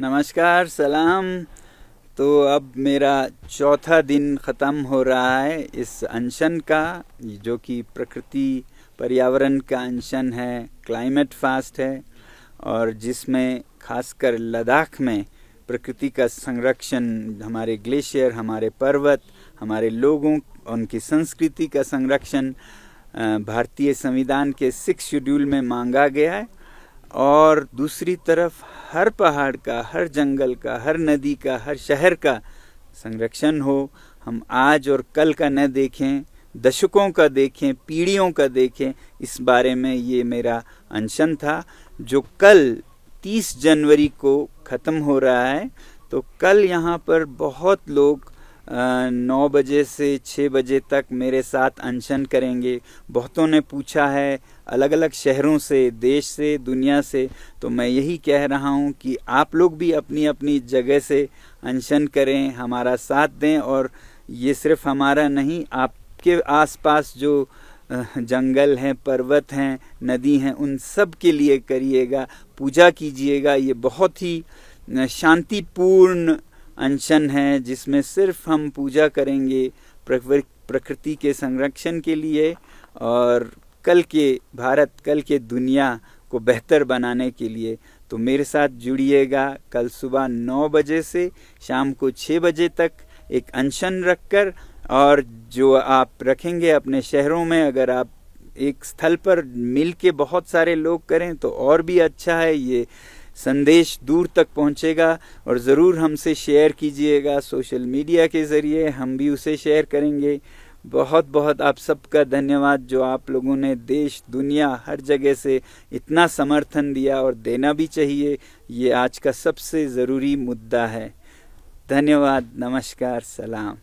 नमस्कार सलाम। तो अब मेरा चौथा दिन ख़त्म हो रहा है इस अनशन का, जो कि प्रकृति पर्यावरण का अनशन है, क्लाइमेट फास्ट है, और जिसमें खासकर लद्दाख में प्रकृति का संरक्षण, हमारे ग्लेशियर, हमारे पर्वत, हमारे लोगों, उनकी संस्कृति का संरक्षण भारतीय संविधान के 6 शेड्यूल में मांगा गया है। और दूसरी तरफ हर पहाड़ का, हर जंगल का, हर नदी का, हर शहर का संरक्षण हो। हम आज और कल का न देखें, दशकों का देखें, पीढ़ियों का देखें, इस बारे में ये मेरा अनशन था, जो कल 30 जनवरी को ख़त्म हो रहा है। तो कल यहाँ पर बहुत लोग 9 बजे से 6 बजे तक मेरे साथ अनशन करेंगे। बहुतों ने पूछा है अलग अलग शहरों से, देश से, दुनिया से, तो मैं यही कह रहा हूँ कि आप लोग भी अपनी अपनी जगह से अनशन करें, हमारा साथ दें। और ये सिर्फ हमारा नहीं, आपके आसपास जो जंगल हैं, पर्वत हैं, नदी हैं, उन सब के लिए करिएगा, पूजा कीजिएगा। ये बहुत ही शांतिपूर्ण अनशन है जिसमें सिर्फ हम पूजा करेंगे प्रकृति के संरक्षण के लिए और कल के भारत, कल के दुनिया को बेहतर बनाने के लिए। तो मेरे साथ जुड़िएगा कल सुबह 9 बजे से शाम को 6 बजे तक एक अनशन रखकर, और जो आप रखेंगे अपने शहरों में, अगर आप एक स्थल पर मिल के बहुत सारे लोग करें तो और भी अच्छा है। ये संदेश दूर तक पहुंचेगा और ज़रूर हमसे शेयर कीजिएगा सोशल मीडिया के ज़रिए, हम भी उसे शेयर करेंगे। बहुत बहुत आप सबका धन्यवाद, जो आप लोगों ने देश, दुनिया, हर जगह से इतना समर्थन दिया, और देना भी चाहिए, ये आज का सबसे ज़रूरी मुद्दा है। धन्यवाद, नमस्कार, सलाम।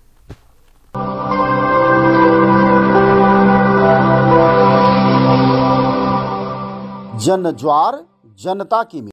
जन ज्वार जनता की